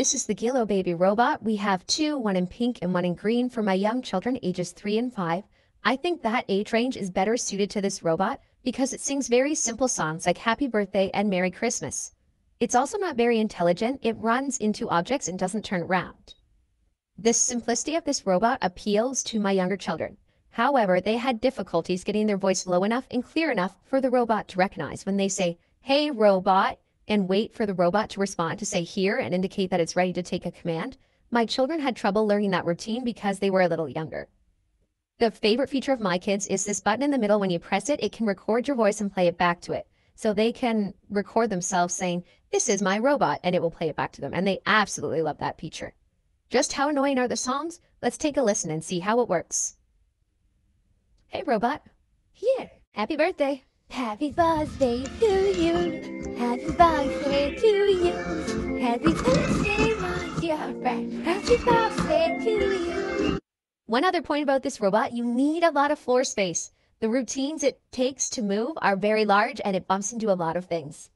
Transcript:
This is the GILOBABY robot. We have two, one in pink and one in green for my young children ages 3 and 5. I think that age range is better suited to this robot because it sings very simple songs like Happy Birthday and Merry Christmas. It's also not very intelligent. It runs into objects and doesn't turn around. The simplicity of this robot appeals to my younger children. However, they had difficulties getting their voice low enough and clear enough for the robot to recognize when they say, "Hey, robot," and wait for the robot to respond to say "here" and indicate that it's ready to take a command. My children had trouble learning that routine because they were a little younger. The favorite feature of my kids is this button in the middle. When you press it, it can record your voice and play it back to it. So they can record themselves saying, "This is my robot," and it will play it back to them. And they absolutely love that feature. Just how annoying are the songs? Let's take a listen and see how it works. Hey, robot. Here. Happy birthday. Happy birthday to you. Happy birthday to you. Happy birthday, my dear friend. Happy birthday to you. One other point about this robot, you need a lot of floor space. The routines it takes to move are very large and it bumps into a lot of things.